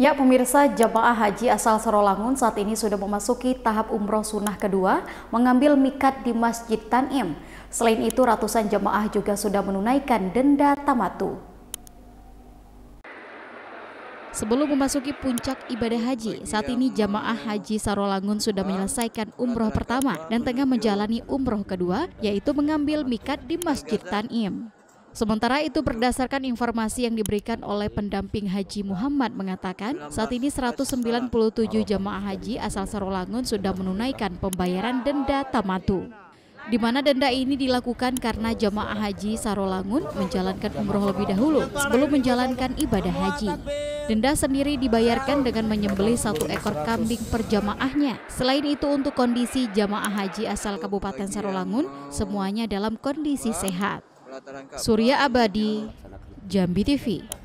Ya pemirsa, jemaah haji asal Sarolangun saat ini sudah memasuki tahap umroh sunnah kedua mengambil mikat di Masjid Tan'im. Selain itu ratusan jemaah juga sudah menunaikan denda tamattu. Sebelum memasuki puncak ibadah haji, saat ini jemaah haji Sarolangun sudah menyelesaikan umroh pertama dan tengah menjalani umroh kedua yaitu mengambil mikat di Masjid Tan'im. Sementara itu berdasarkan informasi yang diberikan oleh pendamping haji Muhammad mengatakan saat ini 197 jemaah haji asal Sarolangun sudah menunaikan pembayaran denda tamattu. Di mana denda ini dilakukan karena jemaah haji Sarolangun menjalankan umroh lebih dahulu sebelum menjalankan ibadah haji. Denda sendiri dibayarkan dengan menyembelih satu ekor kambing per jamaahnya. Selain itu untuk kondisi jamaah haji asal Kabupaten Sarolangun semuanya dalam kondisi sehat. Surya Abadi, Jambi TV.